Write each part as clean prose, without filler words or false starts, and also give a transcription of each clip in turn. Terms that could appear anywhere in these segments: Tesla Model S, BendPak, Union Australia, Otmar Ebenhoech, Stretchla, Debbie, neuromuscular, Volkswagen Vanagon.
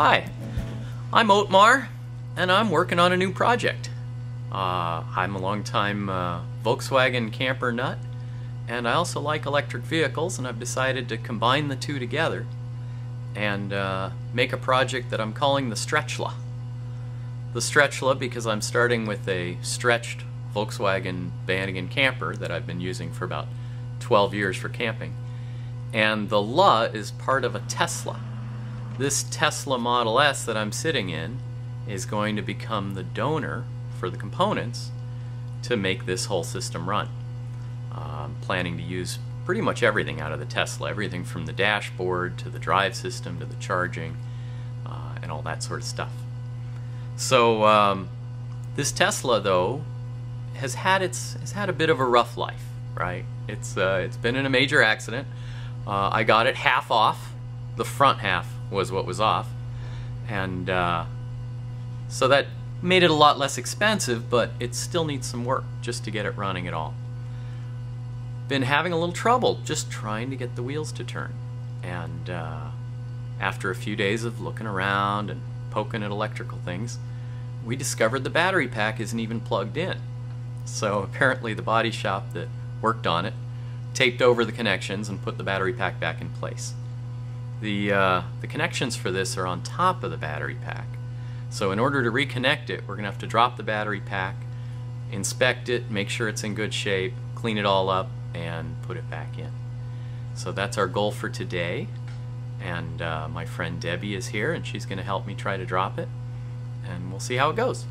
Hi, I'm Otmar, and I'm working on a new project. I'm a longtime Volkswagen camper nut, and I also like electric vehicles, and I've decided to combine the two together and make a project that I'm calling the Stretchla. The Stretchla, because I'm starting with a stretched Volkswagen Vanagon camper that I've been using for about 12 years for camping. And the La is part of a Tesla. This Tesla Model S that I'm sitting in is going to become the donor for the components to make this whole system run. I'm planning to use pretty much everything out of the Tesla, everything from the dashboard to the drive system to the charging and all that sort of stuff. So this Tesla, though, has had a bit of a rough life, right? It's been in a major accident. I got it half off. The front half was what was off, and so that made it a lot less expensive, but it still needs some work just to get it running at all. Been having a little trouble just trying to get the wheels to turn, and after a few days of looking around and poking at electrical things, we discovered the battery pack isn't even plugged in. So apparently the body shop that worked on it taped over the connections and put the battery pack back in place. The connections for this are on top of the battery pack. So in order to reconnect it, we're going to have to drop the battery pack, inspect it, make sure it's in good shape, clean it all up, and put it back in. So that's our goal for today. And my friend Debbie is here, and she's going to help me try to drop it. And we'll see how it goes.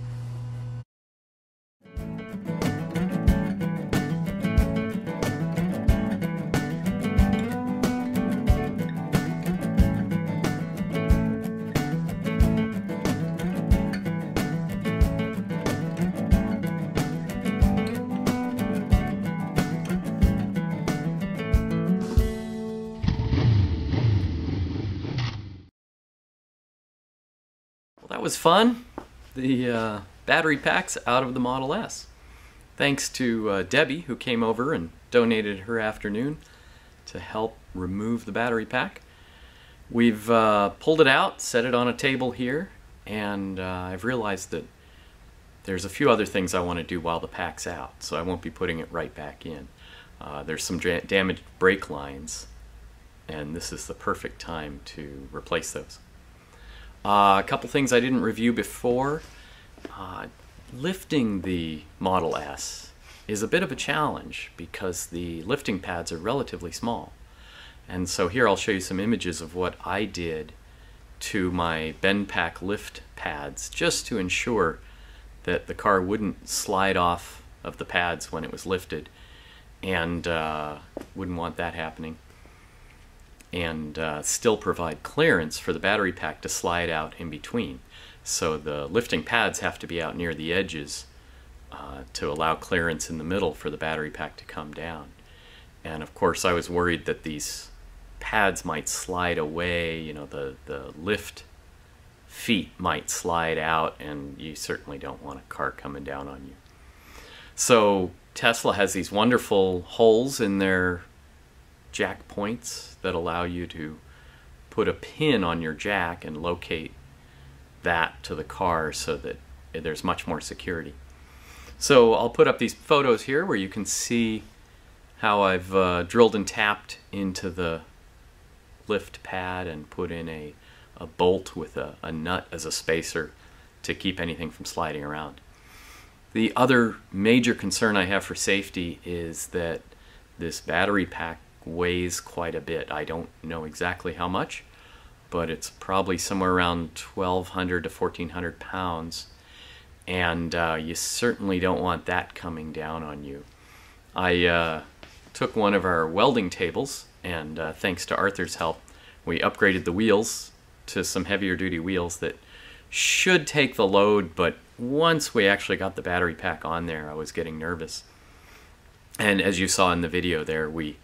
That was fun. The battery pack's out of the Model S. Thanks to Debbie, who came over and donated her afternoon to help remove the battery pack. We've pulled it out, set it on a table here, and I've realized that there's a few other things I want to do while the pack's out, so I won't be putting it right back in. There's some damaged brake lines, and this is the perfect time to replace those. A couple things I didn't review before. Lifting the Model S is a bit of a challenge because the lifting pads are relatively small. And so here I'll show you some images of what I did to my BendPak lift pads just to ensure that the car wouldn't slide off of the pads when it was lifted, and wouldn't want that happening, and still provide clearance for the battery pack to slide out in between. So the lifting pads have to be out near the edges to allow clearance in the middle for the battery pack to come down. And of course I was worried that these pads might slide away, you know, the lift feet might slide out, and you certainly don't want a car coming down on you. So Tesla has these wonderful holes in their jack points that allow you to put a pin on your jack and locate that to the car so that there's much more security. So I'll put up these photos here where you can see how I've drilled and tapped into the lift pad and put in a bolt with a nut as a spacer to keep anything from sliding around. The other major concern I have for safety is that this battery pack weighs quite a bit. I don't know exactly how much, but it's probably somewhere around 1,200 to 1,400 pounds, and you certainly don't want that coming down on you. I took one of our welding tables, and thanks to Arthur's help, we upgraded the wheels to some heavier duty wheels that should take the load, but once we actually got the battery pack on there, I was getting nervous. And as you saw in the video there, we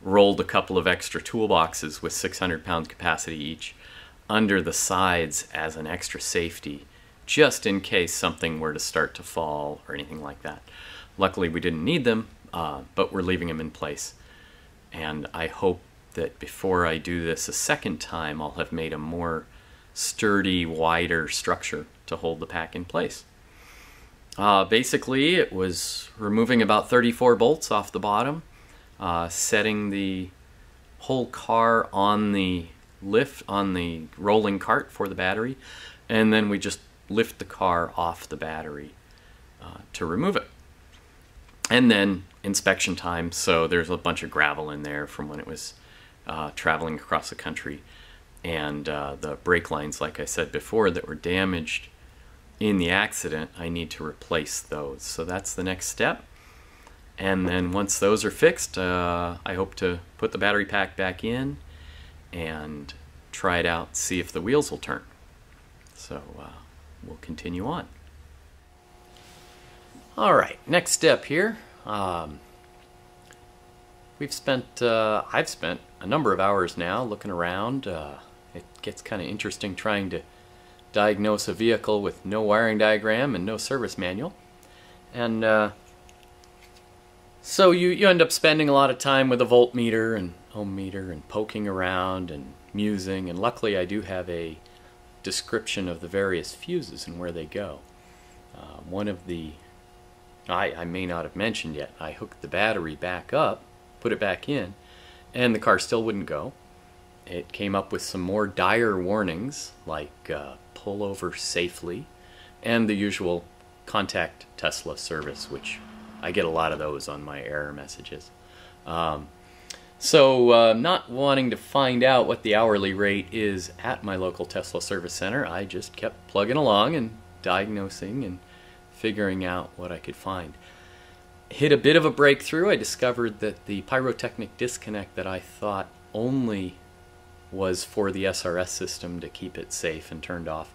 rolled a couple of extra toolboxes with 600 pound capacity each under the sides as an extra safety, just in case something were to start to fall or anything like that. Luckily we didn't need them, but we're leaving them in place. And I hope that before I do this a second time, I'll have made a more sturdy, wider structure to hold the pack in place. Basically, it was removing about 34 bolts off the bottom, setting the whole car on the lift, on the rolling cart for the battery, and then we just lift the car off the battery to remove it. And then inspection time, so there's a bunch of gravel in there from when it was traveling across the country, and the brake lines, like I said before, that were damaged in the accident, I need to replace those. So that's the next step. And then once those are fixed, I hope to put the battery pack back in and try it out, see if the wheels will turn. So we'll continue on. All right, next step here. I've spent a number of hours now looking around. It gets kind of interesting trying to diagnose a vehicle with no wiring diagram and no service manual. And so you end up spending a lot of time with a voltmeter and ohm meter and poking around and musing. And luckily I do have a description of the various fuses and where they go. One of the I may not have mentioned yet, I hooked the battery back up, put it back in, and the car still wouldn't go. It came up with some more dire warnings, like pull over safely, and the usual contact Tesla service, which I get a lot of those on my error messages. So not wanting to find out what the hourly rate is at my local Tesla service center, I just kept plugging along and diagnosing and figuring out what I could find. Hit a bit of a breakthrough. I discovered that the pyrotechnic disconnect that I thought only was for the SRS system to keep it safe and turned off,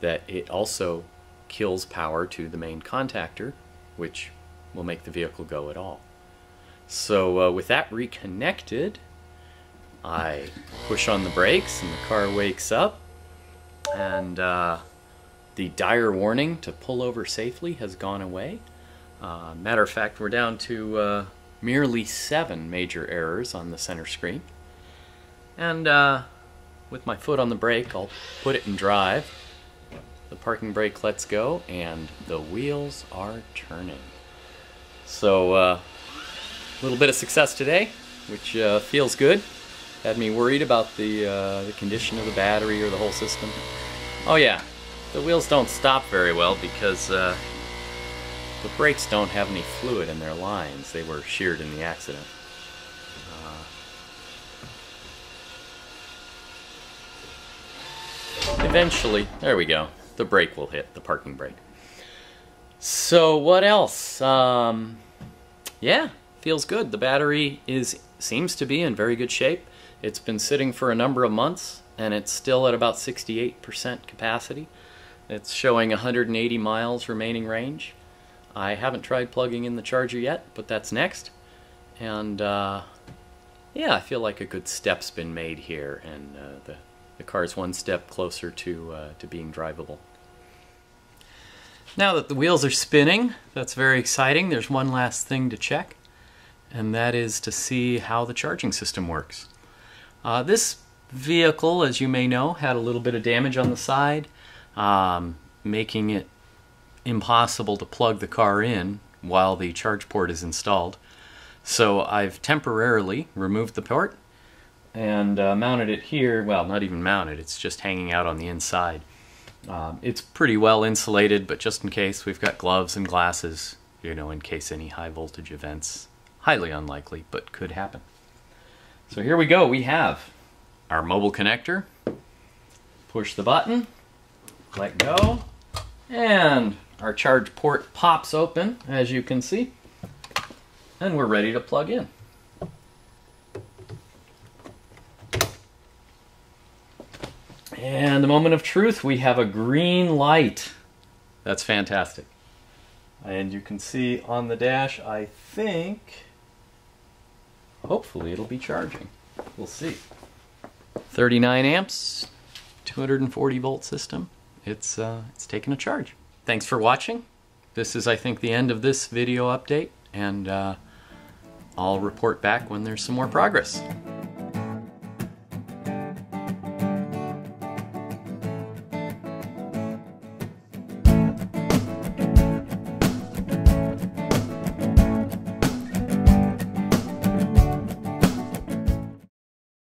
that it also kills power to the main contactor, which will make the vehicle go at all. So with that reconnected, I push on the brakes and the car wakes up, and the dire warning to pull over safely has gone away. Matter of fact, we're down to merely 7 major errors on the center screen. And with my foot on the brake, I'll put it in drive. The parking brake lets go, and the wheels are turning. So a little bit of success today, which feels good. Had me worried about the condition of the battery or the whole system. Oh yeah. The wheels don't stop very well because the brakes don't have any fluid in their lines. They were sheared in the accident. Eventually, there we go, the brake will hit, the parking brake. So what else? Yeah, feels good. The battery seems to be in very good shape. It's been sitting for a number of months, and it's still at about 68% capacity. It's showing 180 miles remaining range. I haven't tried plugging in the charger yet, but that's next. And yeah, I feel like a good step's been made here, and the car's one step closer to being drivable. Now that the wheels are spinning, that's very exciting. There's one last thing to check, and that is to see how the charging system works. This vehicle, as you may know, had a little bit of damage on the side, making it impossible to plug the car in while the charge port is installed. So I've temporarily removed the port and mounted it here. Well, not even mounted, it's just hanging out on the inside. It's pretty well insulated, but just in case, we've got gloves and glasses, you know, in case any high voltage events, highly unlikely, but could happen. So here we go, we have our mobile connector. Push the button, let go, and our charge port pops open, as you can see, and we're ready to plug in. And the moment of truth, we have a green light. That's fantastic. And you can see on the dash, I think, hopefully it'll be charging. We'll see. 39 amps, 240 volt system. It's taking a charge. Thanks for watching. This is, I think, the end of this video update, and I'll report back when there's some more progress.